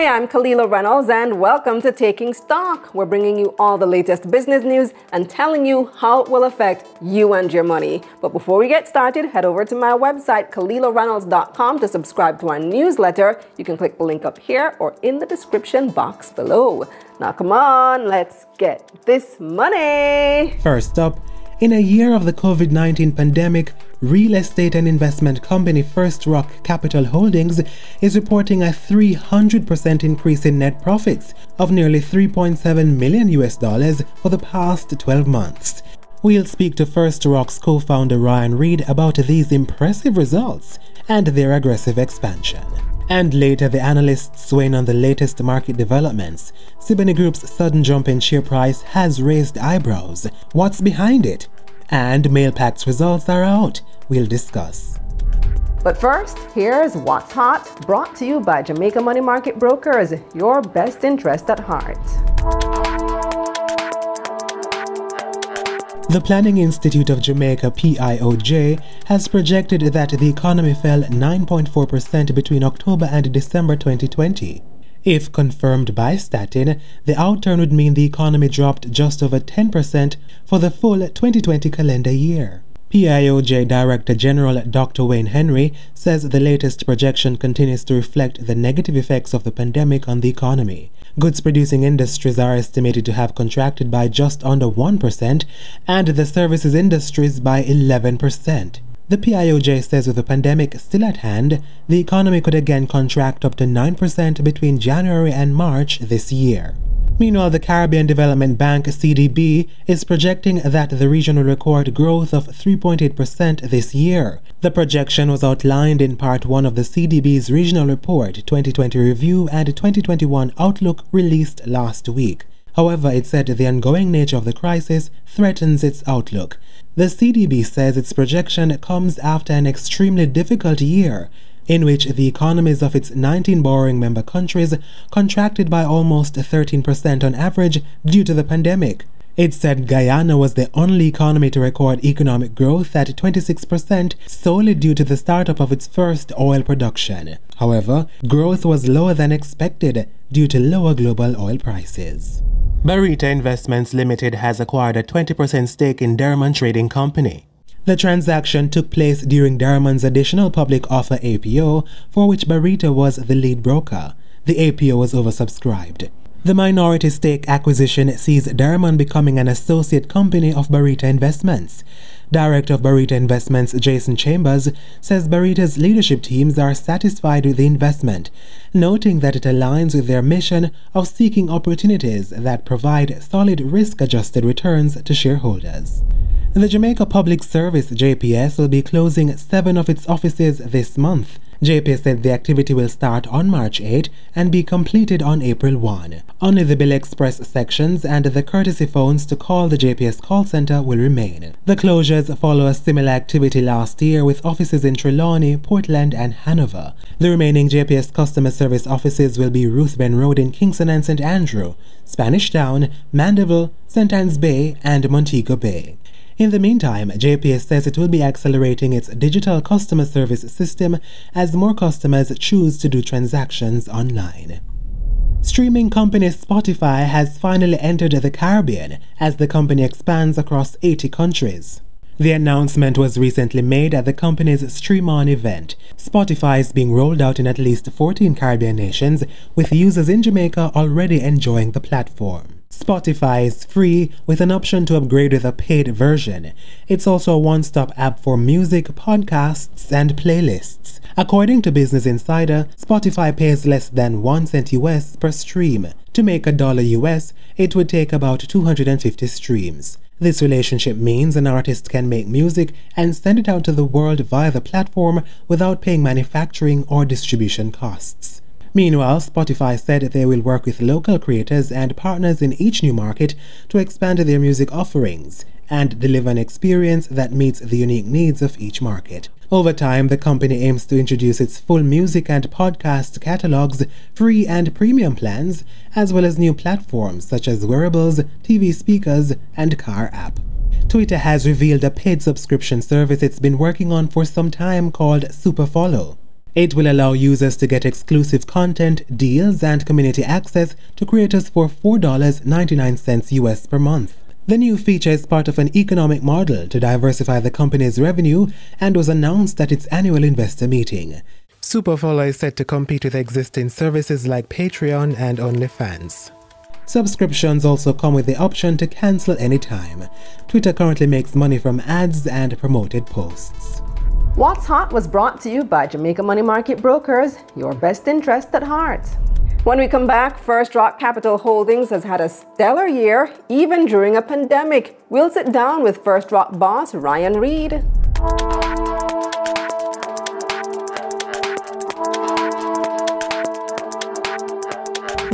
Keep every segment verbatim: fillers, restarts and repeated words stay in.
Hi, I'm Kalilah Reynolds and welcome to Taking Stock. We're bringing you all the latest business news and telling you how it will affect you and your money. But before we get started, head over to my website, Kalila Reynolds dot com, to subscribe to our newsletter. You can click the link up here or in the description box below. Now come on, let's get this money. First up, in a year of the COVID nineteen pandemic, real estate and investment company First Rock Capital Holdings is reporting a three hundred percent increase in net profits of nearly three point seven million U S dollars for the past twelve months. We'll speak to First Rock's co-founder Ryan Reid about these impressive results and their aggressive expansion. And later, the analysts weigh in on the latest market developments. Ciboney Group's sudden jump in share price has raised eyebrows. What's behind it? And Mailpac's results are out. We'll discuss. But first, here's What's Hot, brought to you by Jamaica Money Market Brokers, your best interest at heart. The Planning Institute of Jamaica, P I O J, has projected that the economy fell nine point four percent between October and December twenty twenty. If confirmed by Statin, the outturn would mean the economy dropped just over ten percent for the full twenty twenty calendar year. P I O J Director General Doctor Wayne Henry says the latest projection continues to reflect the negative effects of the pandemic on the economy. Goods-producing industries are estimated to have contracted by just under one percent and the services industries by eleven percent. The P I O J says with the pandemic still at hand, the economy could again contract up to nine percent between January and March this year. Meanwhile, the Caribbean Development Bank, C D B, is projecting that the region will record growth of three point eight percent this year. The projection was outlined in Part one of the C D B's Regional Report, twenty twenty Review and twenty twenty-one Outlook released last week. However, it said the ongoing nature of the crisis threatens its outlook. The C D B says its projection comes after an extremely difficult year, in which the economies of its nineteen borrowing member countries contracted by almost thirteen percent on average due to the pandemic. It said Guyana was the only economy to record economic growth at twenty-six percent solely due to the startup of its first oil production. However, growth was lower than expected due to lower global oil prices. Barita Investments Limited has acquired a twenty percent stake in Derrimon Trading Company. The transaction took place during Derrimon's additional public offer A P O, for which Barita was the lead broker. The A P O was oversubscribed. The minority stake acquisition sees Derrimon becoming an associate company of Barita Investments. Director of Barita Investments Jason Chambers says Barita's leadership teams are satisfied with the investment, noting that it aligns with their mission of seeking opportunities that provide solid risk-adjusted returns to shareholders. The Jamaica Public Service J P S will be closing seven of its offices this month. J P S said the activity will start on March eighth and be completed on April first. Only the Bill Express sections and the courtesy phones to call the J P S call center will remain. The closures follow a similar activity last year with offices in Trelawney, Portland and Hanover. The remaining J P S customer service offices will be Ruthven Road in Kingston and Saint Andrew, Spanish Town, Mandeville, Saint Anne's Bay and Montego Bay. In the meantime, J P S says it will be accelerating its digital customer service system as more customers choose to do transactions online. Streaming company Spotify has finally entered the Caribbean as the company expands across eighty countries. The announcement was recently made at the company's StreamOn event. Spotify is being rolled out in at least fourteen Caribbean nations, with users in Jamaica already enjoying the platform. Spotify is free, with an option to upgrade with a paid version. It's also a one-stop app for music, podcasts, and playlists. According to Business Insider, Spotify pays less than one cent U S per stream. To make a dollar U S, it would take about two hundred fifty streams. This relationship means an artist can make music and send it out to the world via the platform without paying manufacturing or distribution costs. Meanwhile, Spotify said they will work with local creators and partners in each new market to expand their music offerings and deliver an experience that meets the unique needs of each market. Over time, the company aims to introduce its full music and podcast catalogs, free and premium plans, as well as new platforms such as wearables, T V speakers, and car app. Twitter has revealed a paid subscription service it's been working on for some time called Superfollow. It will allow users to get exclusive content, deals, and community access to creators for four dollars and ninety-nine cents U S per month. The new feature is part of an economic model to diversify the company's revenue and was announced at its annual investor meeting. Superfollow is set to compete with existing services like Patreon and OnlyFans. Subscriptions also come with the option to cancel anytime. Twitter currently makes money from ads and promoted posts. What's Hot was brought to you by Jamaica Money Market Brokers, your best interest at heart. When we come back, First Rock Capital Holdings has had a stellar year, even during a pandemic. We'll sit down with First Rock boss Ryan Reid.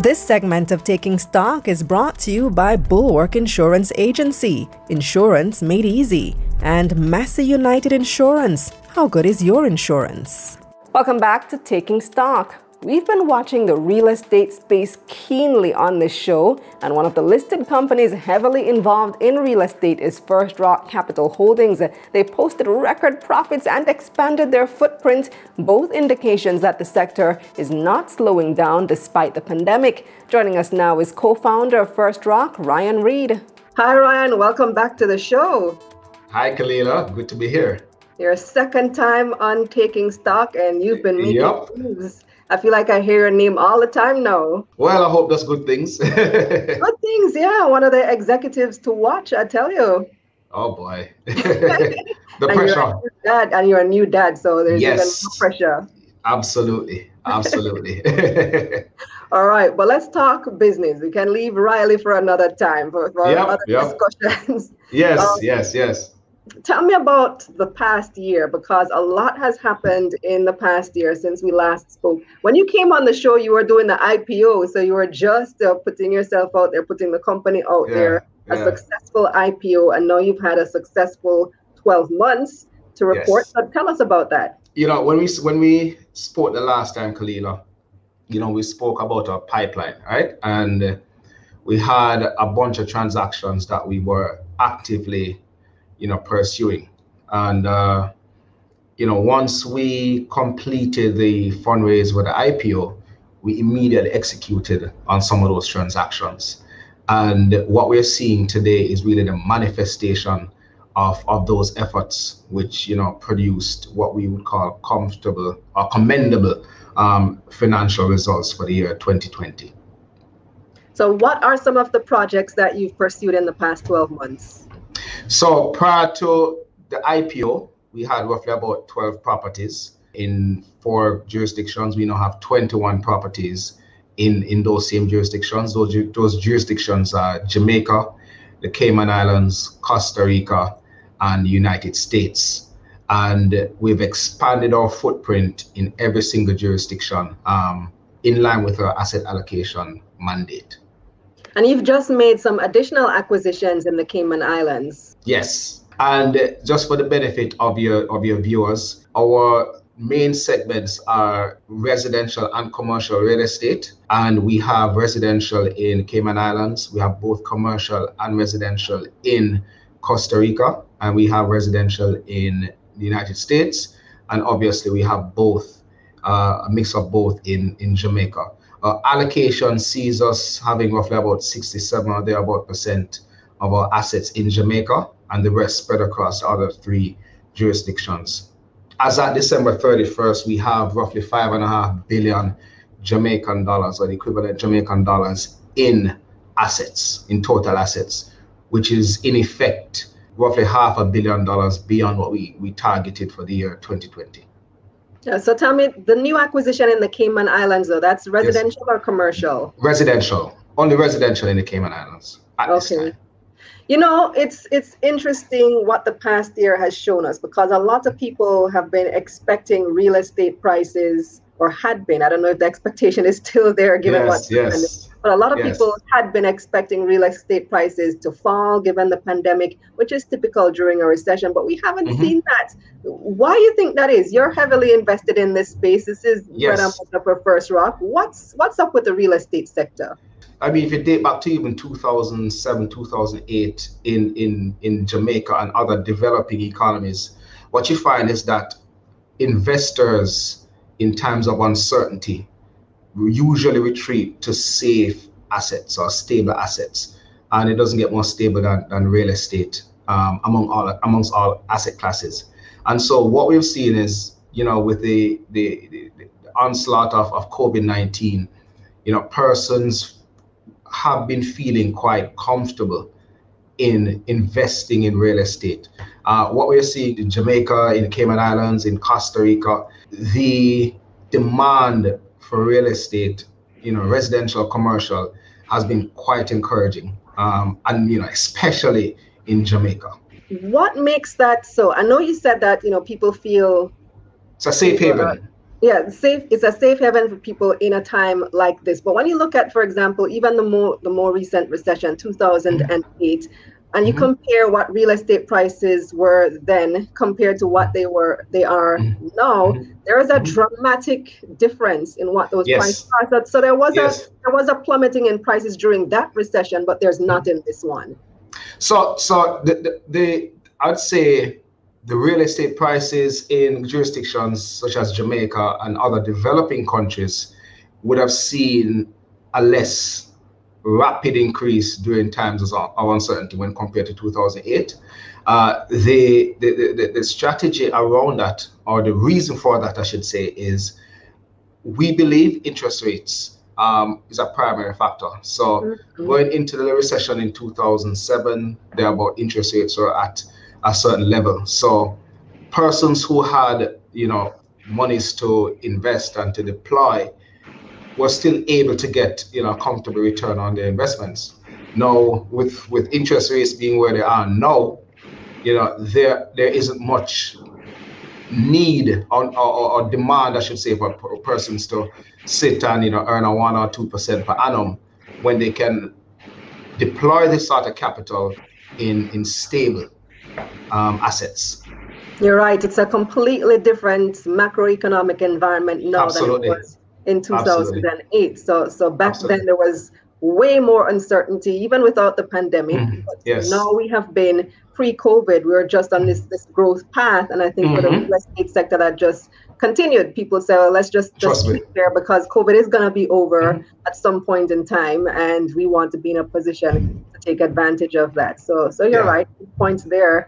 This segment of Taking Stock is brought to you by Bulwark Insurance Agency, insurance made easy, and Massy United Insurance. How good is your insurance? Welcome back to Taking Stock. We've been watching the real estate space keenly on this show, and one of the listed companies heavily involved in real estate is First Rock Capital Holdings. They posted record profits and expanded their footprint, both indications that the sector is not slowing down despite the pandemic. Joining us now is co-founder of First Rock, Ryan Reid. Hi Ryan, welcome back to the show. Hi Kalilah, good to be here. Your second time on Taking Stock, and you've been making yep. news. I feel like I hear your name all the time now. Well, I hope that's good things. Good things, yeah. One of the executives to watch, I tell you. Oh, boy. the and pressure. You're a new dad, and you're a new dad, so there's yes. even no pressure. Absolutely. Absolutely. All right. Well, let's talk business. We can leave Riley for another time for, for yep, other yep. discussions. Yes, um, yes, yes. Tell me about the past year, because a lot has happened in the past year since we last spoke. When you came on the show, you were doing the I P O, so you were just uh, putting yourself out there, putting the company out yeah, there, a yeah. successful I P O, and now you've had a successful twelve months to report. Yes. So tell us about that. You know, when we when we spoke the last time, Kalilah, you know, we spoke about our pipeline, right? And we had a bunch of transactions that we were actively you know, pursuing. And, uh, you know, once we completed the fundraise with the I P O, we immediately executed on some of those transactions. And what we're seeing today is really the manifestation of, of those efforts, which, you know, produced what we would call comfortable or commendable um, financial results for the year twenty twenty. So what are some of the projects that you've pursued in the past twelve months? So prior to the I P O, we had roughly about twelve properties in four jurisdictions. We now have twenty-one properties in, in those same jurisdictions. Those, those jurisdictions are Jamaica, the Cayman Islands, Costa Rica, and the United States. And we've expanded our footprint in every single jurisdiction um, in line with our asset allocation mandate. And you've just made some additional acquisitions in the Cayman Islands. Yes. And just for the benefit of your of your viewers, our main segments are residential and commercial real estate. And we have residential in Cayman Islands. We have both commercial and residential in Costa Rica. And we have residential in the United States. And obviously, we have both, uh, a mix of both in, in Jamaica. Uh, allocation sees us having roughly about sixty-seven or thereabout percent of our assets in Jamaica, and the rest spread across the other three jurisdictions. As at December thirty-first, we have roughly five and a half billion Jamaican dollars, or the equivalent Jamaican dollars, in assets, in total assets, which is in effect roughly half a billion dollars beyond what we, we targeted for the year twenty twenty. Yeah, so tell me, the new acquisition in the Cayman Islands, though, that's residential yes. or commercial? Residential. Only residential in the Cayman Islands at okay. this time. You know, it's, it's interesting what the past year has shown us, because a lot of people have been expecting real estate prices, or had been. I don't know if the expectation is still there, given yes, what happened. Yes. But a lot of yes. people had been expecting real estate prices to fall given the pandemic, which is typical during a recession, but we haven't mm-hmm. seen that. Why do you think that is? You're heavily invested in this space. This is yes. bread and butter for First Rock. What's, what's up with the real estate sector? I mean, if you date back to even two thousand seven, two thousand eight in, in, in Jamaica and other developing economies, what you find is that investors in times of uncertainty, we usually retreat to safe assets or stable assets, and it doesn't get more stable than, than real estate um, among all amongst all asset classes. And so what we've seen is, you know, with the the, the, the onslaught of, of COVID nineteen, you know, persons have been feeling quite comfortable in investing in real estate. Uh, what we're seeing in Jamaica, in Cayman Islands, in Costa Rica, the demand for real estate, you know, residential, commercial, has been quite encouraging. Um, and, you know, especially in Jamaica. What makes that so? I know you said that, you know, people feel... It's a safe haven. Yeah, safe. It's a safe haven for people in a time like this. But when you look at, for example, even the more the more recent recession, two thousand eight, and you mm-hmm. compare what real estate prices were then compared to what they were they are mm-hmm. now, mm-hmm. there is a dramatic difference in what those yes. prices are. So there was yes. a there was a plummeting in prices during that recession, but there's not in this one. So so the the, the I'd say. The real estate prices in jurisdictions such as Jamaica and other developing countries would have seen a less rapid increase during times of uncertainty when compared to two thousand eight. Uh, the, the, the, the strategy around that, or the reason for that, I should say, is we believe interest rates um, is a primary factor. So mm-hmm. going into the recession in two thousand seven, there about interest rates were at a certain level. So persons who had, you know, monies to invest and to deploy were still able to get, you know, a comfortable return on their investments. Now, with, with interest rates being where they are now, you know, there there isn't much need on, or, or demand, I should say, for persons to sit and, you know, earn a one or two percent per annum when they can deploy this sort of capital in, in stable Um, assets. You're right. It's a completely different macroeconomic environment now Absolutely. than it was in two thousand eight. Absolutely. So, so back Absolutely. then there was way more uncertainty, even without the pandemic. Mm-hmm. But yes. now we have been pre-COVID. We were just on this this growth path, and I think mm-hmm. for the real estate sector that just continued. People say, well, let's just, just keep there because COVID is going to be over mm-hmm. at some point in time, and we want to be in a position mm-hmm. to take advantage of that. So, so you're yeah. right. Points there.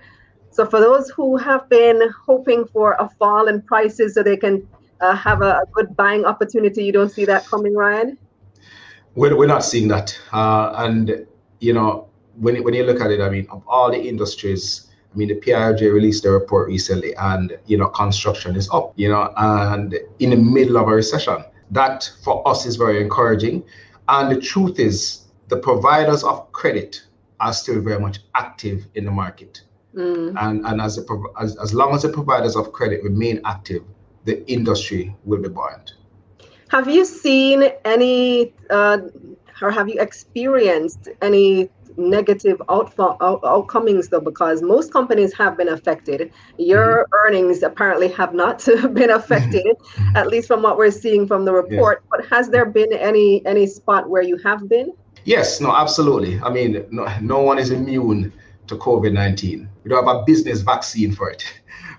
So for those who have been hoping for a fall in prices so they can uh, have a, a good buying opportunity, you don't see that coming, Ryan? We're, we're not seeing that. Uh, and, you know, when, it, when you look at it, I mean, of all the industries, I mean, the P I R J released a report recently and, you know, construction is up, you know, and in the middle of a recession. That for us is very encouraging. And the truth is the providers of credit are still very much active in the market. Mm. And and as, a, as as long as the providers of credit remain active, the industry will be buoyant. Have you seen any, uh, or have you experienced any negative outfall, out, outcomings though? Because most companies have been affected. Your mm-hmm. earnings apparently have not been affected, mm-hmm. at least from what we're seeing from the report. Yeah. But has there been any any spot where you have been? Yes, no, absolutely. I mean, no, no one is immune to COVID nineteen. We don't have a business vaccine for it.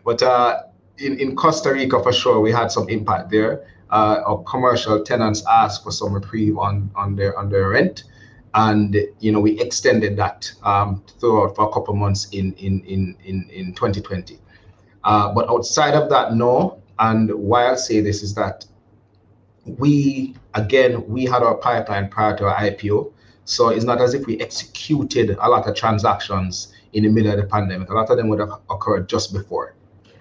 But uh, in, in Costa Rica, for sure, we had some impact there. Uh, our commercial tenants asked for some reprieve on, on, their, on their rent. And, you know, we extended that um, throughout for a couple of months in, in, in, in, in twenty twenty. Uh, but outside of that, no. And why I'll say this is that we, again, we had our pipeline prior to our I P O. So it's not as if we executed a lot of transactions in the middle of the pandemic. A lot of them would have occurred just before.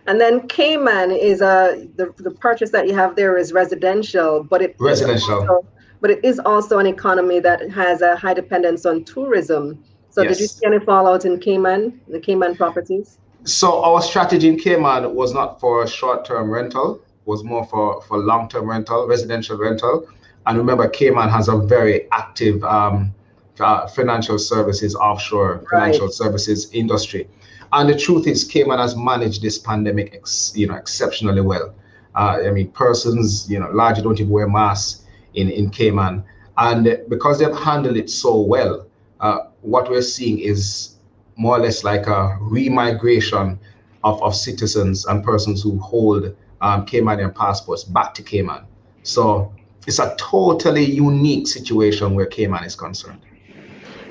And then Cayman is a, the, the purchase that you have there is residential, but it residential. Is also, but it is also an economy that has a high dependence on tourism. So yes. did you see any fallout in Cayman, the Cayman properties? So our strategy in Cayman was not for short-term rental, was more for, for long-term rental, residential rental. And remember, Cayman has a very active um, uh, financial services, offshore financial right. services industry. And the truth is Cayman has managed this pandemic ex, you know, exceptionally well. Uh, I mean, persons, you know, largely don't even wear masks in, in Cayman. And because they've handled it so well, uh, what we're seeing is more or less like a remigration of, of citizens and persons who hold um, Caymanian passports back to Cayman. So it's a totally unique situation where Cayman is concerned.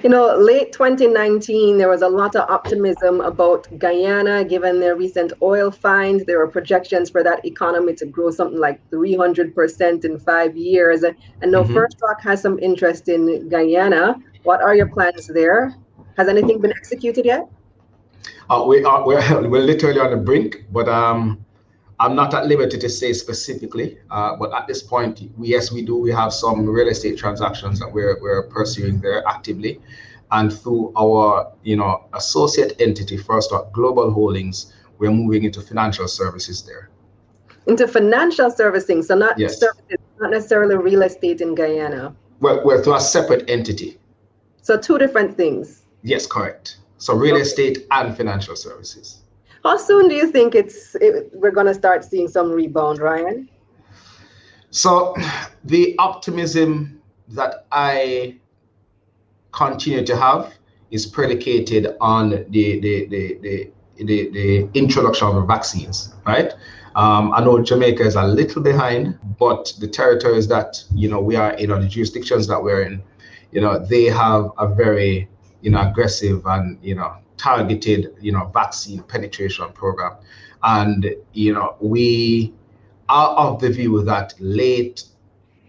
You know, late twenty nineteen, there was a lot of optimism about Guyana, given their recent oil find. There were projections for that economy to grow something like three hundred percent in five years. And now mm-hmm. First Rock has some interest in Guyana. What are your plans there? Has anything been executed yet? Uh, we are, we're, we're literally on the brink, but um, I'm not at liberty to say specifically. Uh, but at this point, yes, we do. We have some real estate transactions that we're, we're pursuing there actively. And through our you know, associate entity, First Rock Global Holdings, we're moving into financial services there. Into financial servicing, so not, yes. services, not necessarily real estate in Guyana. We're, we're through a separate entity. So two different things. Yes, correct. So real okay. estate and financial services. How soon do you think it's it, we're going to start seeing some rebound, Ryan? So the optimism that I continue to have is predicated on the the the the, the, the introduction of the vaccines, right? Um, I know Jamaica is a little behind, but the territories that you know we are in, or the jurisdictions that we're in, you know, they have a very you know, aggressive and, you know, targeted, you know, vaccine penetration program. And, you know, we are of the view that late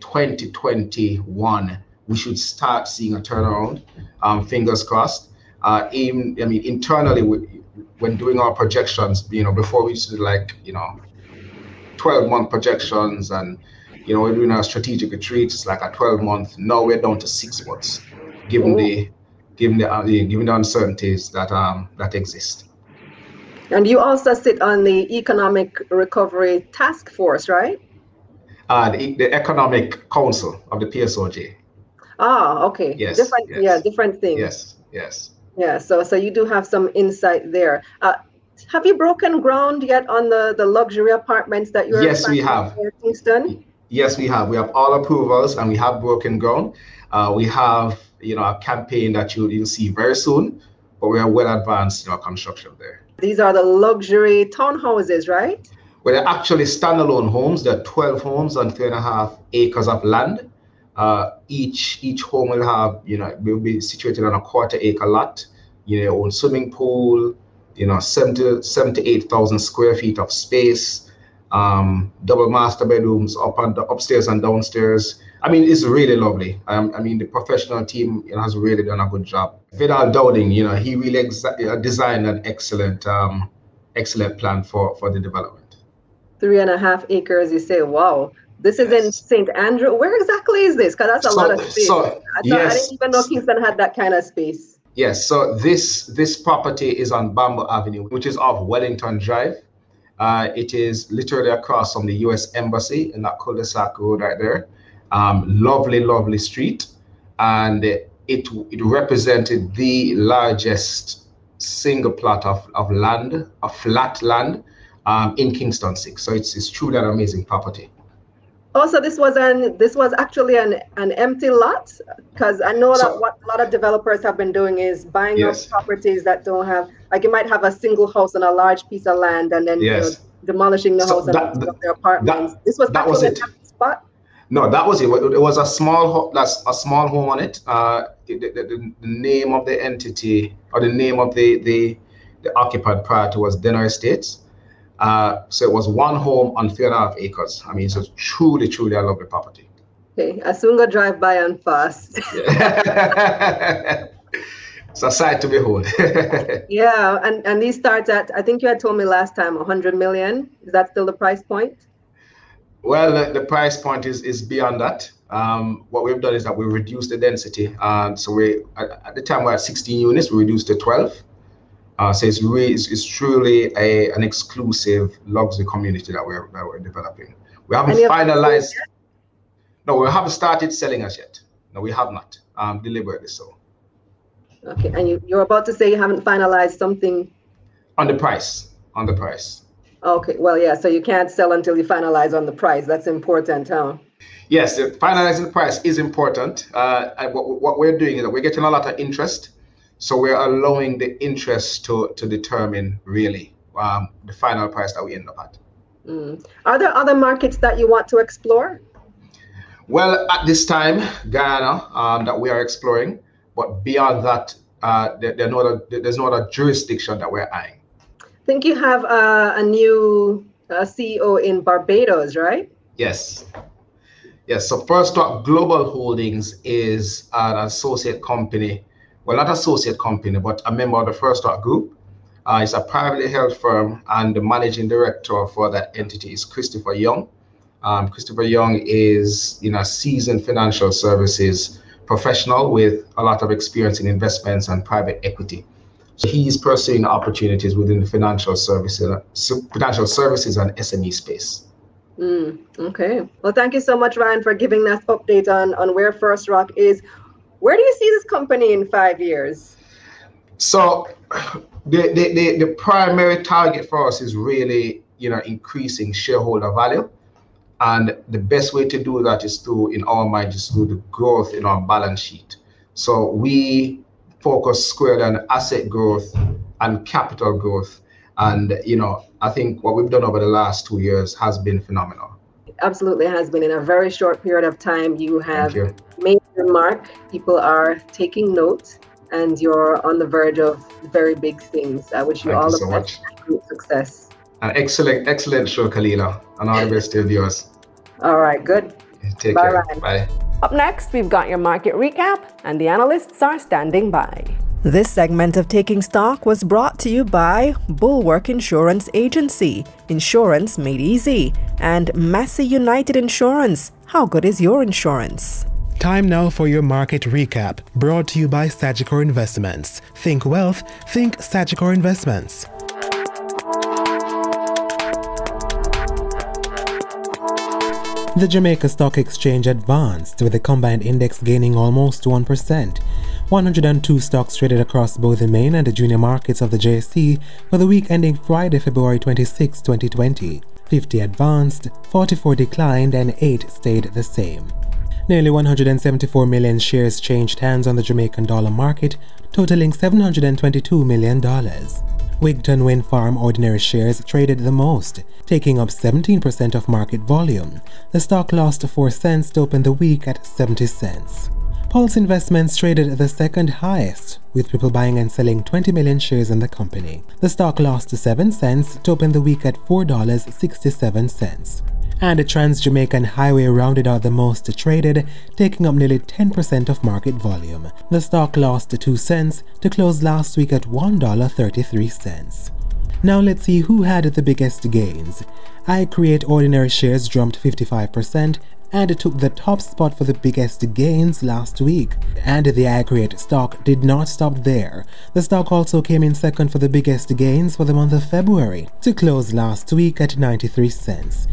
twenty twenty-one, we should start seeing a turnaround, um, fingers crossed. Uh, in, I mean, internally, we, when doing our projections, you know, before we used to do like, you know, twelve month projections and, you know, we're doing our strategic retreats, it's like a twelve month, now we're down to six months, given oh. the Given the, uh, given the uncertainties that um, that exist. And you also sit on the Economic Recovery Task Force, right? Uh, the, the Economic Council of the P S O J. Ah, okay. Yes. Different, yes. Yeah, different things. Yes, yes. Yeah, so so you do have some insight there. Uh, have you broken ground yet on the, the luxury apartments that you're yes, we have. in Kingston? Yes, we have. We have all approvals and we have broken ground. Uh, we have you know, a campaign that you'll, you'll see very soon, but we are well advanced in our construction there. These are the luxury townhouses, right? Well, they're actually standalone homes. There are twelve homes on three and a half acres of land. Uh, each each home will have, you know, will be situated on a quarter acre lot, you know, your own swimming pool, you know, seventy-eight thousand square feet of space, um, double master bedrooms up and upstairs and downstairs. I mean, it's really lovely. Um, I mean, the professional team you know, has really done a good job. Vidal Dowding, you know, he really ex designed an excellent, um, excellent plan for, for the development. Three and a half acres, you say, wow. This is yes. in Saint Andrew. Where exactly is this? Because that's a so, lot of space. So, I, thought, yes. I didn't even know Kingston had that kind of space. Yes, so this, this property is on Bamboo Avenue, which is off Wellington Drive. Uh, it is literally across from the U S Embassy in that cul-de-sac road right there. Um, lovely, lovely street, and it it represented the largest single plot of, of land, a flat land, um, in Kingston six. So it's it's truly an amazing property. Also, this was an this was actually an an empty lot, because I know so, that what a lot of developers have been doing is buying yes. up properties that don't have, like you might have a single house on a large piece of land, and then yes. you know, demolishing the so house that, and building their apartments. That, this was that was it. An empty spot. No, that was it. It was a small, that's a small home on it. Uh, the, the, the name of the entity, or the name of the the, the occupant prior to was Denner Estates. Uh, so it was one home on three and a half acres. I mean, so it's truly, truly a lovely property. Okay, I soon go drive by and fast. Yeah. It's a sight to behold. Yeah, and and these starts at, I think you had told me last time, one hundred million. Is that still the price point? Well, the price point is, is beyond that. Um, what we've done is that we reduced the density. Uh, so we, at, at the time we had sixteen units, we reduced to twelve. Uh, so it's, really, it's, it's truly a, an exclusive luxury community that we're, that we're developing. We haven't finalized. No, we haven't started selling as yet. No, we have not, um, deliberately so. Okay, and you, you're about to say you haven't finalized something? On the price, on the price. Okay, well, yeah, so you can't sell until you finalize on the price. That's important, huh? Yes, finalizing the price is important. Uh, and what, what we're doing is that we're getting a lot of interest. So we're allowing the interest to, to determine, really, um, the final price that we end up at. Mm. Are there other markets that you want to explore? Well, at this time, Guyana, um, that we are exploring, but beyond that, uh, there, there are no other, there's no other jurisdiction that we're eyeing. I think you have uh, a new uh, C E O in Barbados, right? Yes. Yes, so First Rock Global Holdings is an associate company, well, not associate company, but a member of the First Rock Group. Uh, it's a privately held firm, and the managing director for that entity is Christopher Young. Um, Christopher Young is, you know, a seasoned financial services professional with a lot of experience in investments and private equity. So he's pursuing opportunities within the financial services, financial services and S M E space. Mm, okay. Well, thank you so much, Ryan, for giving us update on, on where First Rock is. Where do you see this company in five years? So the, the, the, the primary target for us is really, you know, increasing shareholder value. And the best way to do that is through, in our mind, is through the growth in our balance sheet. So we focus squarely on asset growth and capital growth. And, you know, I think what we've done over the last two years has been phenomenal. Absolutely has been. In a very short period of time, you have you. made your mark. People are taking note, and you're on the verge of very big things. I wish you Thank all you so of great success. An excellent, excellent show, Kalilah, and all the best to yours. All right, good. Take Bye, care. Ryan. Bye. Up next, we've got your market recap, and the analysts are standing by. This segment of Taking Stock was brought to you by Bulwark Insurance Agency, insurance made easy, and Massy United Insurance. How good is your insurance? Time now for your market recap, brought to you by Sagicor Investments. Think wealth, think Sagicor Investments. The Jamaica Stock Exchange advanced, with the combined index gaining almost one percent. one hundred two stocks traded across both the main and the junior markets of the J S C for the week ending Friday, February twenty-sixth, twenty twenty. fifty advanced, forty-four declined, and eight stayed the same. Nearly one hundred seventy-four million shares changed hands on the Jamaican dollar market, totaling seven hundred twenty-two million dollars. Wigton Wind Farm ordinary shares traded the most, taking up seventeen percent of market volume. The stock lost four cents to open the week at seventy cents. Pulse Investments traded the second highest, with people buying and selling twenty million shares in the company. The stock lost seven cents to open the week at four dollars and sixty-seven cents. And the Trans-Jamaican Highway rounded out the most traded, taking up nearly ten percent of market volume. The stock lost two cents to close last week at one dollar and thirty-three cents. Now let's see who had the biggest gains. iCreate ordinary shares jumped fifty-five percent and took the top spot for the biggest gains last week. And the iCreate stock did not stop there. The stock also came in second for the biggest gains for the month of February, to close last week at ninety-three cents.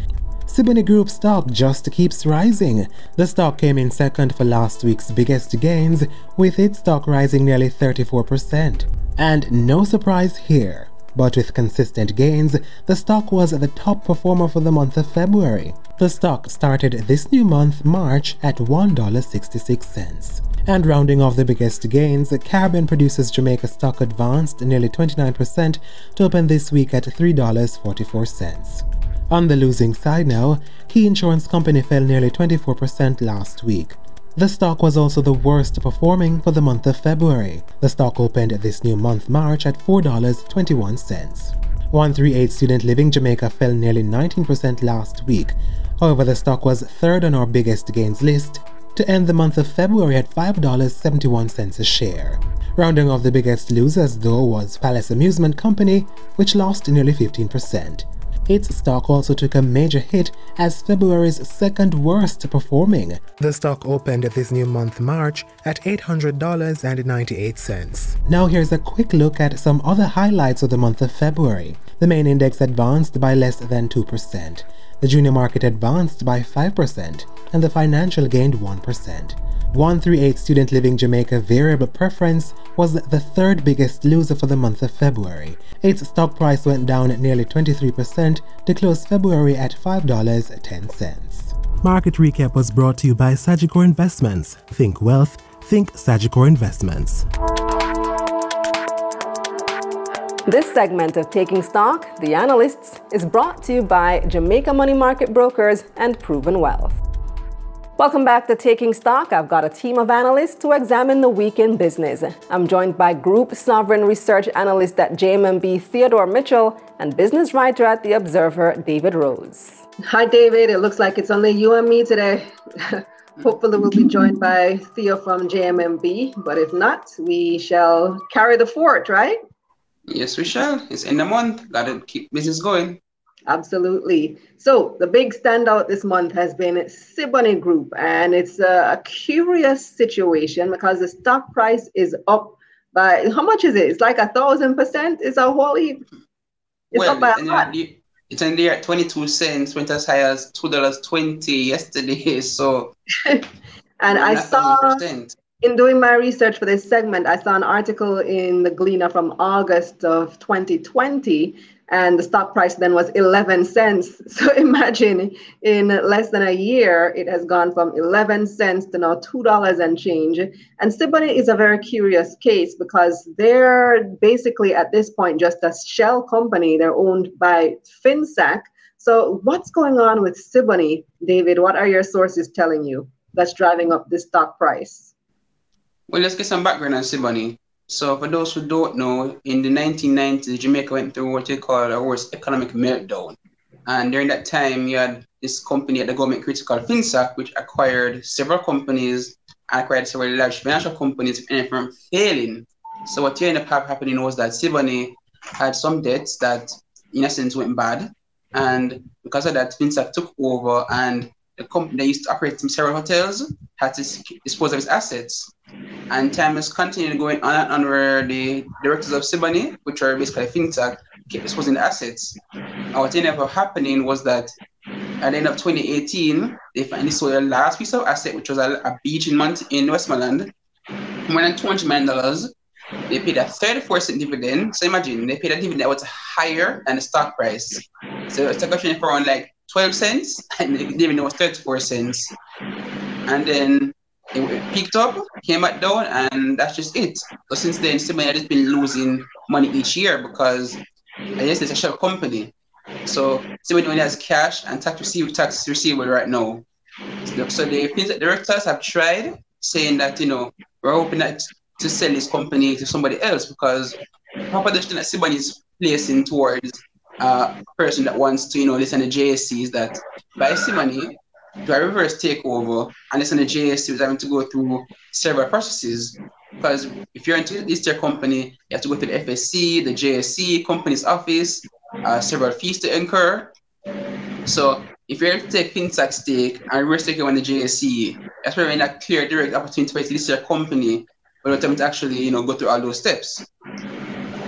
Ciboney Group stock just keeps rising. The stock came in second for last week's biggest gains, with its stock rising nearly thirty-four percent. And no surprise here, but with consistent gains, the stock was the top performer for the month of February. The stock started this new month, March, at one dollar and sixty-six cents. And rounding off the biggest gains, Caribbean Producers Jamaica stock advanced nearly twenty-nine percent to open this week at three dollars and forty-four cents. On the losing side now, Key Insurance Company fell nearly twenty-four percent last week. The stock was also the worst performing for the month of February. The stock opened this new month, March, at four dollars and twenty-one cents. one thirty-eight Student Living Jamaica fell nearly nineteen percent last week. However, the stock was third on our biggest gains list, to end the month of February at five dollars and seventy-one cents a share. Rounding off the biggest losers though was Palace Amusement Company, which lost nearly fifteen percent. Its stock also took a major hit as February's second worst performing. The stock opened this new month, March, at eight hundred dollars and ninety-eight cents. Now here's a quick look at some other highlights of the month of February. The main index advanced by less than two percent. The junior market advanced by five percent, and the financial gained one percent. one thirty-eight Student Living Jamaica Variable Preference was the third biggest loser for the month of February. Its stock price went down nearly twenty-three percent to close February at five dollars and ten cents. Market Recap was brought to you by Sagicor Investments. Think wealth, think Sagicor Investments. This segment of Taking Stock, The Analysts, is brought to you by Jamaica Money Market Brokers and Proven Wealth. Welcome back to Taking Stock. I've got a team of analysts to examine the week in business. I'm joined by Group Sovereign Research Analyst at J M M B, Theodore Mitchell, and business writer at The Observer, David Rose. Hi, David. It looks like it's only you and me today. Hopefully we'll be joined by Theo from J M M B, but if not, we shall carry the fort, right? Yes, we shall. It's in the month. Gotta keep business going. Absolutely. So the big standout this month has been Ciboney Group, and it's a curious situation because the stock price is up by, how much is it? It's like a thousand percent. It's a whole heap. It's well, up by a lot. It's in there at twenty-two cents, went as high as two dollars and twenty cents yesterday. So, and I saw one hundred percent. In doing my research for this segment, I saw an article in the Gleaner from August of twenty twenty, and the stock price then was eleven cents. So imagine, in less than a year, it has gone from eleven cents to now two dollars and change. And Ciboney is a very curious case because they're basically at this point just a shell company. They're owned by FinSAC. So what's going on with Ciboney, David? What are your sources telling you that's driving up this stock price? Well, let's get some background on Ciboney. So for those who don't know, in the nineteen nineties, Jamaica went through what they call a worst economic meltdown. And during that time, you had this company at the government critical FinSAC, which acquired several companies, acquired several large financial companies, and from failing. So what you end up happening was that Ciboney had some debts that, in essence, went bad. And because of that, FinSAC took over, and the company that used to operate from several hotels had to dispose of its assets. And time has continued going on and on, where the directors of Ciboney, which are basically FinTech, kept disposing the assets. And what ended up happening was that at the end of twenty eighteen, they finally sold their last piece of asset, which was a, a beach in, Mont in Westmoreland, more than two hundred million dollars. They paid a thirty-four cent dividend. So imagine, they paid a dividend that was higher than the stock price. So it's a question for around like twelve cents, and the dividend was thirty-four cents. And then it picked up, came back down, and that's just it. So since then, Ciboney has been losing money each year because, I guess, it's a shell company. So Ciboney only has cash and tax receivable, tax receivable right now. So the directors have tried saying that, you know, we're hoping that to sell this company to somebody else because proposition that Ciboney is placing towards a person that wants to, you know, listen to J S C is that by Ciboney, to a reverse takeover, and it's in the J S C was having to go through several processes. Because if you're into this tier company, you have to go through the F S C, the J S C, company's office, uh, several fees to incur. So if you're able to take FinTech stake and reverse take it on the J S C, that's where we're in a clear, direct opportunity for you to list your company without them to actually, you know, go through all those steps.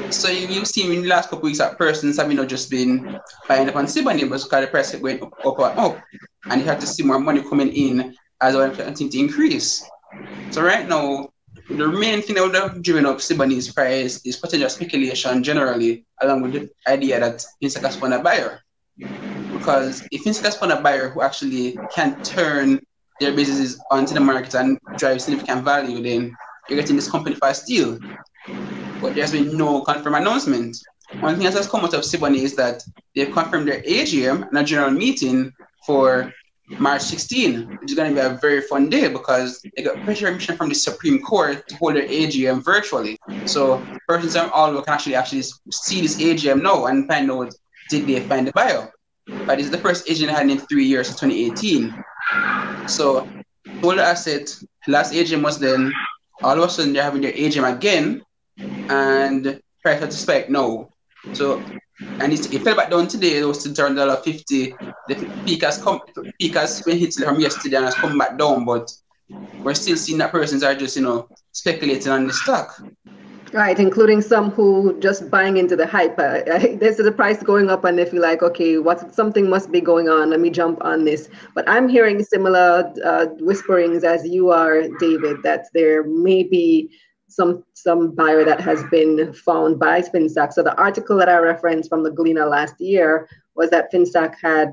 So you, you've seen in the last couple of weeks that persons have, you know, just been buying up on Ciboney because the price went up, up, up, up. And you have to see more money coming in as well continue to increase. So right now, the main thing that would have driven up Ciboney's price is potential speculation generally, along with the idea that FinSAC has found a buyer. Because if FinSAC has found a buyer who actually can turn their businesses onto the market and drive significant value, then you're getting this company for a steal. But there's been no confirmed announcement. One thing that has come out of Ciboney is that they've confirmed their A G M and a general meeting for March sixteenth, which is going to be a very fun day because they got pressure permission from the Supreme Court to hold their A G M virtually. So persons from all over can actually actually see this A G M now and find out, did they find the buyer? But this is the first A G M they had in three years, twenty eighteen. So sold the asset, last A G M was then, all of a sudden they're having their A G M again, and price had to spike now. So, and it, it fell back down today. It was to turn one dollar fifty. The peak has come, peak has been hit from yesterday and has come back down, but we're still seeing that persons are just, you know, speculating on the stock. Right, including some who just buying into the hype. Uh, this is the price going up, and they feel like, okay, what something must be going on. Let me jump on this. But I'm hearing similar uh, whisperings as you are, David, that there may be some some buyer that has been found by FinSAC. So the article that I referenced from the Gleaner last year was that FinSAC had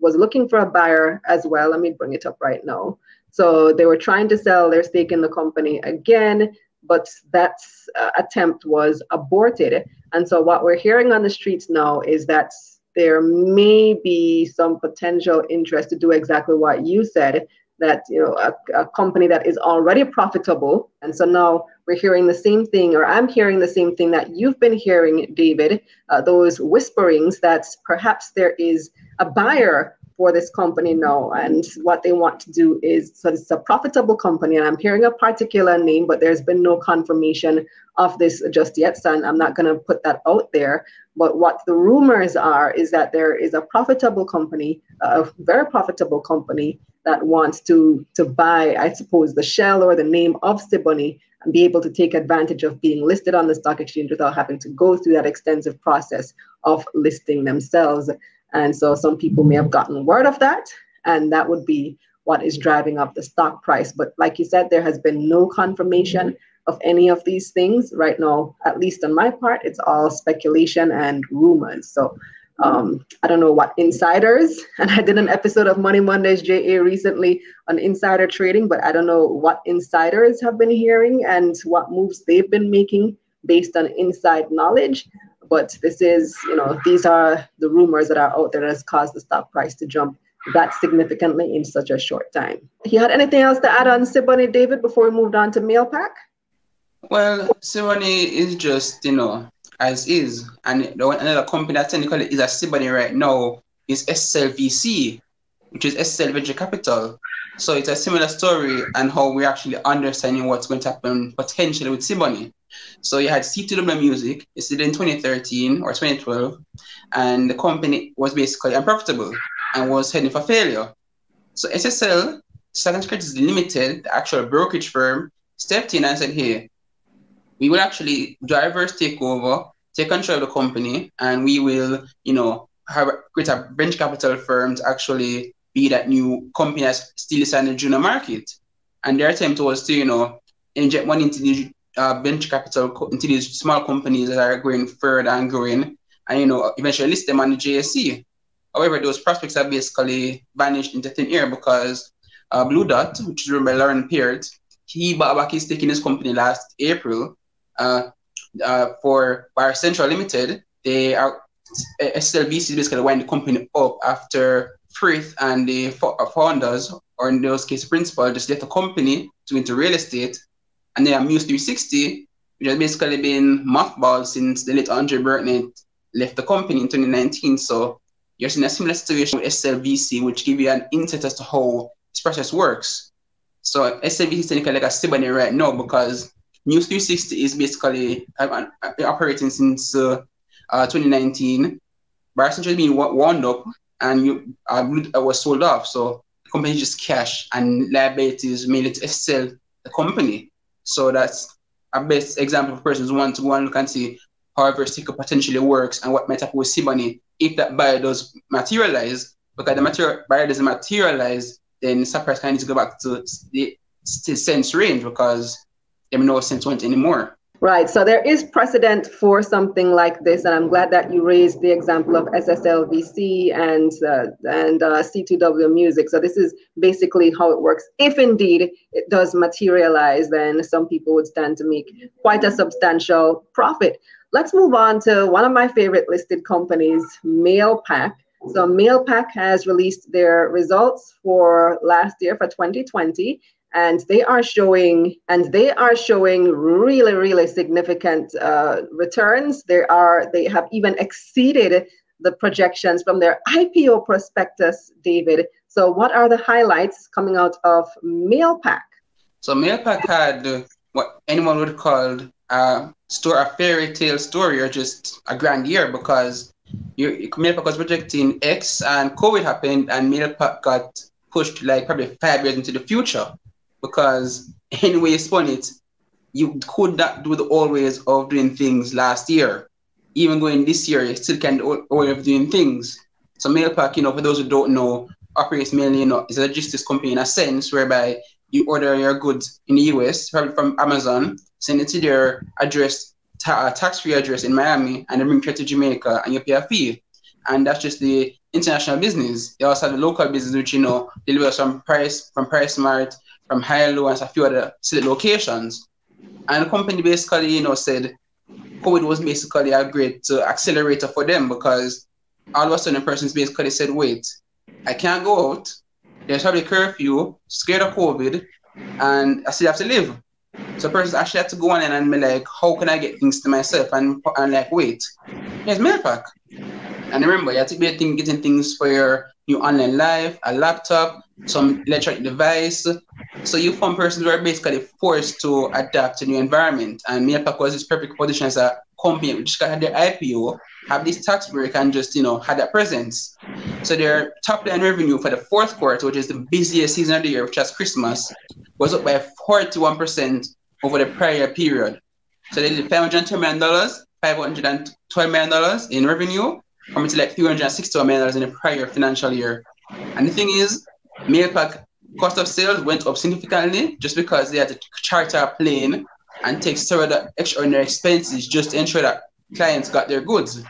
was looking for a buyer as well. Let me bring it up right now. So they were trying to sell their stake in the company again, but that uh, attempt was aborted. And so what we're hearing on the streets now is that there may be some potential interest to do exactly what you said, that, you know, a, a company that is already profitable. And so now we're hearing the same thing, or I'm hearing the same thing that you've been hearing, David, uh, those whisperings that perhaps there is a buyer for this company now, and what they want to do is, so it's a profitable company, and I'm hearing a particular name, but there's been no confirmation of this just yet, so I'm not going to put that out there. But what the rumors are is that there is a profitable company, a very profitable company, that wants to to buy, I suppose, the shell or the name of Ciboney and be able to take advantage of being listed on the stock exchange without having to go through that extensive process of listing themselves. And so some people may have gotten word of that, and that would be what is driving up the stock price. But like you said, there has been no confirmation of any of these things right now. At least on my part, it's all speculation and rumors. So um, I don't know what insiders, and I did an episode of Money Mondays J A recently on insider trading, but I don't know what insiders have been hearing and what moves they've been making based on inside knowledge. But this is, you know, these are the rumors that are out there that has caused the stock price to jump that significantly in such a short time. You had anything else to add on Ciboney, David, before we moved on to Mailpac? Well, Ciboney is just, you know, as is. And another company that technically is a Ciboney right now is S L V C, which is S L Venture Capital. So it's a similar story and how we're actually understanding what's going to happen potentially with Ciboney. So you had C two W Music, it's in twenty thirteen or twenty twelve, and the company was basically unprofitable and was heading for failure. So S S L, Sagicor Investments Limited, the actual brokerage firm, stepped in and said, hey, we will actually drivers take over, take control of the company, and we will, you know, have, create a venture capital firm to actually be that new company that's still is in the junior market. And their attempt was to, you know, inject money into the Uh, venture capital co- into these small companies that are going further and growing, and, you know, eventually list them on the J S E. However, those prospects have basically vanished into thin air because uh, Blue Dot, which is run by Lauren Peart, he bought back his stake in his company last April uh, uh, for Bar Central Limited. They are S L V C basically wind the company up after Frith and the founders, or in those cases principal, just left the company to into real estate. And then Muse three sixty, which has basically been mothballed since the late Andre Burtnett left the company in twenty nineteen. So you're seeing a similar situation with S L V C, which gives you an insight as to how this process works. So S L V C is technically like a Ciboney right now because Muse three sixty is basically uh, operating since uh, uh, twenty nineteen. Bar Central has been wound up and you, uh, was sold off. So the company is just cash and liabilities mainly to S L, the company. So that's a best example of persons who want to go and look and see how a sticker potentially works and what might happen with Ciboney if that buyer does materialize. Because the material buyer doesn't materialize, then stock price kind of needs to go back to the cents range because there are no cents went anymore. Right. So there is precedent for something like this, and I'm glad that you raised the example of S S L V C and uh, and uh, C two W Music. So this is basically how it works. If indeed it does materialize, then some people would stand to make quite a substantial profit. Let's move on to one of my favorite listed companies, Mailpac. So Mailpac has released their results for last year, for twenty twenty. And they are showing, and they are showing really, really significant uh, returns. They are, they have even exceeded the projections from their I P O prospectus, David. So, what are the highlights coming out of Mailpac? So, Mailpac had uh, what anyone would call uh, store a fairy tale story or just a grand year because you, Mailpac was projecting X, and COVID happened, and Mailpac got pushed like probably five years into the future. Because any way you spun it, you could not do the old ways of doing things last year. Even going this year, you still can't do the old way of doing things. So Mailpac, you know, for those who don't know, operates mainly, you know, it's a logistics company in a sense, whereby you order your goods in the U S, probably from Amazon, send it to their address, ta- tax-free address in Miami, and then bring it to Jamaica, and you pay a fee. And that's just the international business. They also have the local business, which, you know, delivers from Price, from Price Mart, from High and Low and a few other city locations. And the company basically, you know, said COVID was basically a great uh, accelerator for them, because all of a sudden persons basically said, wait, I can't go out. There's probably curfew, scared of COVID, and I still have to live. So persons actually had to go on and be like, how can I get things to myself? And, and like, wait, there's Mailpac. And remember, you have to be getting things for your new online life, a laptop, some electronic device. So you found persons were basically forced to adapt to the new environment. And Mailpac was this perfect position as a company which had their I P O, have this tax break, and just, you know, had that presence. So their top line revenue for the fourth quarter, which is the busiest season of the year, which is Christmas, was up by forty-one percent over the prior period. So they did five hundred ten million dollars, five hundred twelve million dollars in revenue, compared to like three hundred sixty-one million dollars in the prior financial year. And the thing is, Mailpac cost of sales went up significantly just because they had to charter a plane and take several extraordinary expenses just to ensure that clients got their goods,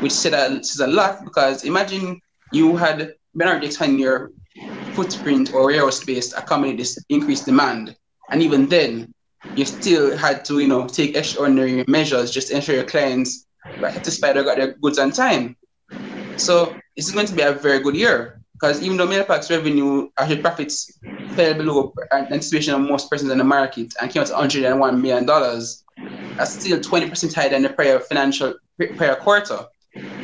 which said a, is a lot, because imagine you had been already expanding your footprint or warehouse space to accommodate this increased demand. And even then, you still had to, you know, take extraordinary measures just to ensure your clients were satisfied or got their goods on time. So this is going to be a very good year, because even though Mailpac's revenue, actually profits, fell below anticipation of most persons in the market and came out to one hundred one million dollars, that's still twenty percent higher than the prior financial prior quarter.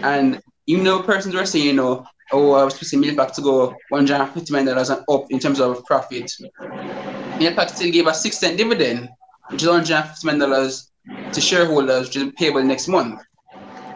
And even though persons were saying, you know, oh, I was supposed to Mailpac to go one hundred fifty million dollars and up in terms of profit, Mailpac still gave a six cent dividend, which is one hundred fifty million dollars to shareholders, which is payable next month.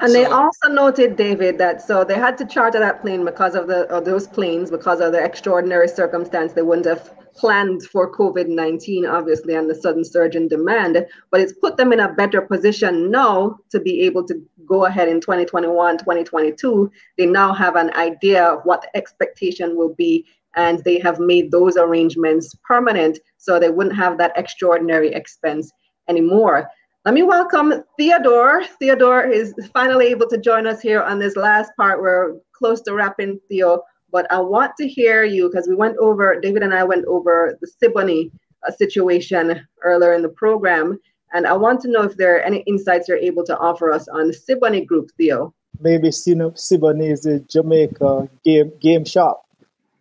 And so, they also noted, David, that so they had to charter that plane because of the of those planes, because of the extraordinary circumstance. They wouldn't have planned for COVID nineteen, obviously, and the sudden surge in demand, but it's put them in a better position now to be able to go ahead in twenty twenty-one, twenty twenty-two. They now have an idea of what the expectation will be, and they have made those arrangements permanent, so they wouldn't have that extraordinary expense anymore. Let me welcome Theodore. Theodore is finally able to join us here on this last part. We're close to wrapping, Theo, but I want to hear you, because we went over, David and I went over the Ciboney uh, situation earlier in the program, and I want to know if there are any insights you're able to offer us on the Ciboney Group, Theo. Maybe Ciboney is the Jamaica game game shop.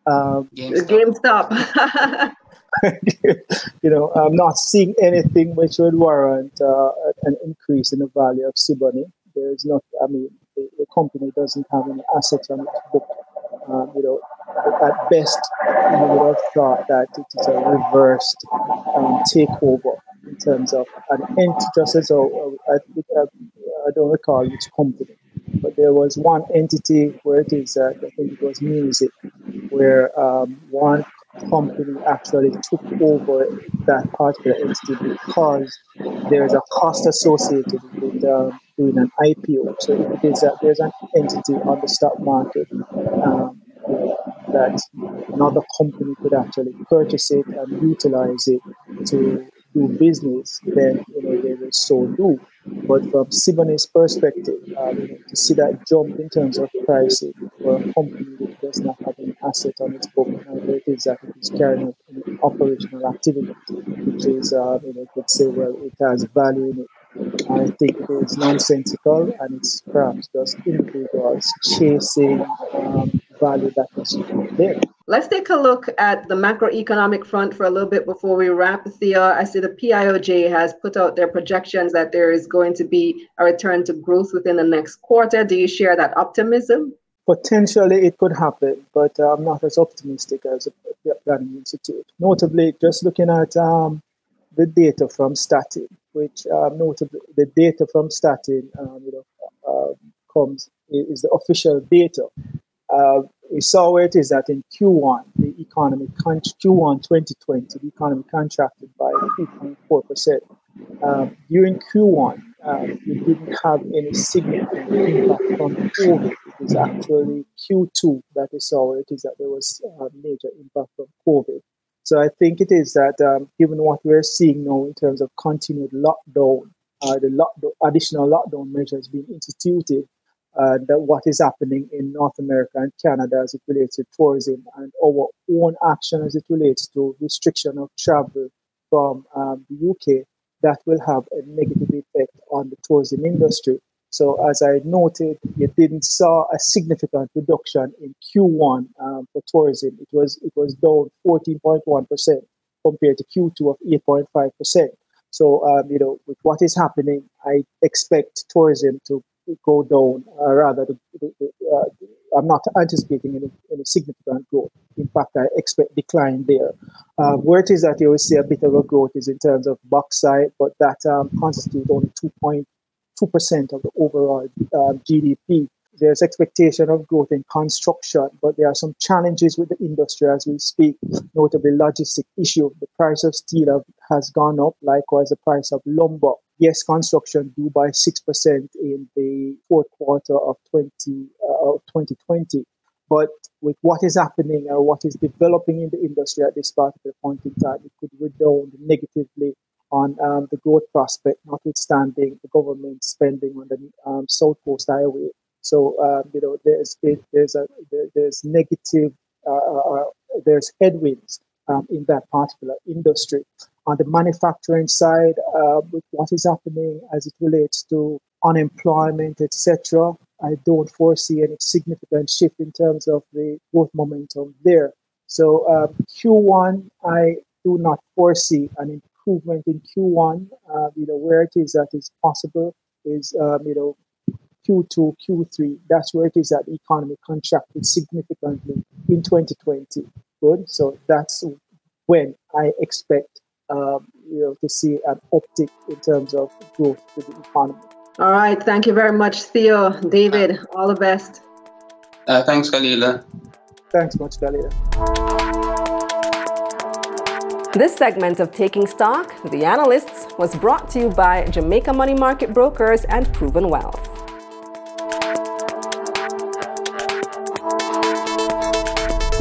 Um, GameStop. GameStop. You know, I'm not seeing anything which would warrant uh, an increase in the value of Ciboney. There is not, I mean, the, the company doesn't have any assets on its book. Um, you know, at best, you would have thought that it is a reversed um, takeover in terms of an entity, just as oh, I, I, I don't recall which company, but there was one entity where it is, uh, I think it was music, where um, one company actually took over that particular entity because there is a cost associated with um, doing an I P O. So it is that there's an entity on the stock market um, that another company could actually purchase it and utilize it to do business, then you know they will so do. But from Ciboney's perspective, um, you know, to see that jump in terms of pricing for a company that does not have any asset on its book, and it is that it is carrying out an operational activity, which is, uh, you know, you could say, well, it has value in it. And I think it is nonsensical, and it's perhaps just individuals chasing um, value that is there. Let's take a look at the macroeconomic front for a little bit before we wrap, Thea. I see the P I O J has put out their projections that there is going to be a return to growth within the next quarter. Do you share that optimism? Potentially, it could happen, but I'm not as optimistic as the Planning Institute. Notably, just looking at um, the data from Statin, which um, notably the data from Statin um, you know, uh, comes is the official data. Uh, we saw where it is that in Q one, the economy, Q one twenty twenty, the economy contracted by three point four percent. Um, during Q one, uh, we didn't have any significant impact from COVID. It is actually Q two that we saw where it is that there was a major impact from COVID. So I think it is that um, given what we're seeing now in terms of continued lockdown, uh, the lockdown, additional lockdown measures being instituted, Uh, that what is happening in North America and Canada as it relates to tourism, and our own action as it relates to restriction of travel from um, the U K, that will have a negative effect on the tourism industry. So as I noted, you didn't saw a significant reduction in Q one um, for tourism. It was it was down fourteen point one percent compared to Q two of eight point five percent. So um, you know, with what is happening, I expect tourism to go down. Uh, rather, the, the, uh, I'm not anticipating any, any significant growth. In fact, I expect decline there. Uh, where it is that you will see a bit of a growth is in terms of bauxite, but that um, constitutes only two point two percent of the overall uh, G D P. There's expectation of growth in construction, but there are some challenges with the industry as we speak, notably logistic issue. The price of steel have, has gone up, likewise the price of lumber. Yes, construction grew by six percent in the fourth quarter of twenty twenty. But with what is happening or what is developing in the industry at this particular point in time, it could redound negatively on um, the growth prospect, notwithstanding the government spending on the um, South Coast Highway. So uh, you know, there's it, there's a there, there's negative uh, uh, there's headwinds um, in that particular industry. On the manufacturing side, uh, with what is happening as it relates to unemployment, et cetera, I don't foresee any significant shift in terms of the growth momentum there. So uh, Q one, I do not foresee an improvement in Q one. Uh, you know, where it is that is possible is um, you know. Q two, Q three, that's where it is that the economy contracted significantly in twenty twenty. Good. So that's when I expect um, you know, to see an uptick in terms of growth for the economy. All right. Thank you very much, Theo, David. Uh, all the best. Uh, thanks, Kalilah. Thanks much, Kalilah. This segment of Taking Stock, The Analysts, was brought to you by Jamaica Money Market Brokers and Proven Wealth.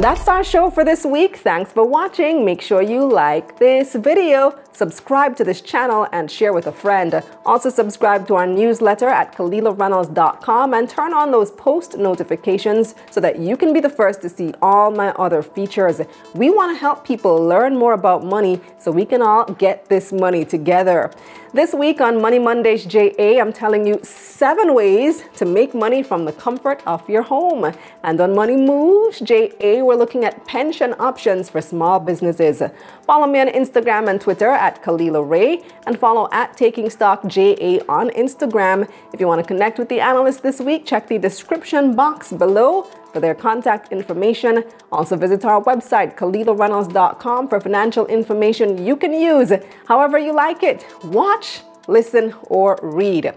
That's our show for this week. Thanks for watching. Make sure you like this video, subscribe to this channel, and share with a friend. Also subscribe to our newsletter at Kalilah Reynolds dot com and turn on those post notifications so that you can be the first to see all my other features. We want to help people learn more about money so we can all get this money together. This week on Money Mondays J A, I'm telling you seven ways to make money from the comfort of your home. And on Money Moves J A, we're looking at pension options for small businesses. Follow me on Instagram and Twitter at Kalilah Ray, and follow at Taking Stock J A on Instagram. If you want to connect with the analysts this week, check the description box below for their contact information. Also visit our website, Kalilah Reynolds dot com, for financial information you can use however you like it. Watch, listen, or read.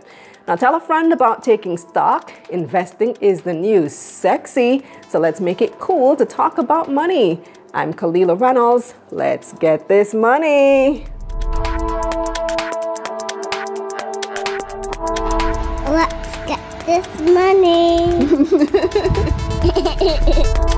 Now tell a friend about Taking Stock. Investing is the new sexy, so let's make it cool to talk about money. I'm Kalilah Reynolds. Let's get this money. Let's get this money.